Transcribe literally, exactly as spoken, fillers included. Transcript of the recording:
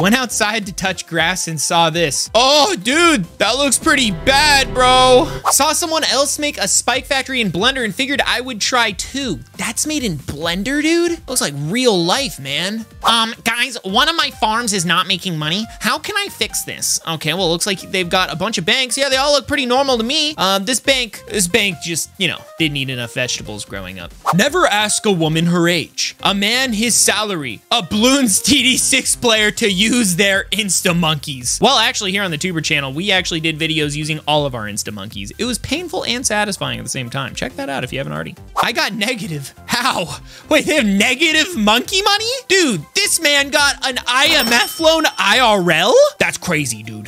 Went outside to touch grass and saw this. Oh, dude, that looks pretty bad, bro. Saw someone else make a spike factory in Blender and figured I would try too. That's made in Blender, dude? Looks like real life, man. Um, guys, one of my farms is not making money. How can I fix this? Okay, well, it looks like they've got a bunch of banks. Yeah, they all look pretty normal to me. Um, this bank, this bank just, you know, didn't eat enough vegetables growing up. Never ask a woman her age, a man his salary, a Bloons T D six player to use. Use their Insta-monkeys. Well, actually, here on the Tewbre channel, we actually did videos using all of our Insta-monkeys. It was painful and satisfying at the same time. Check that out if you haven't already. I got negative. How? Wait, they have negative monkey money? Dude, this man got an I M F loan I R L? That's crazy, dude.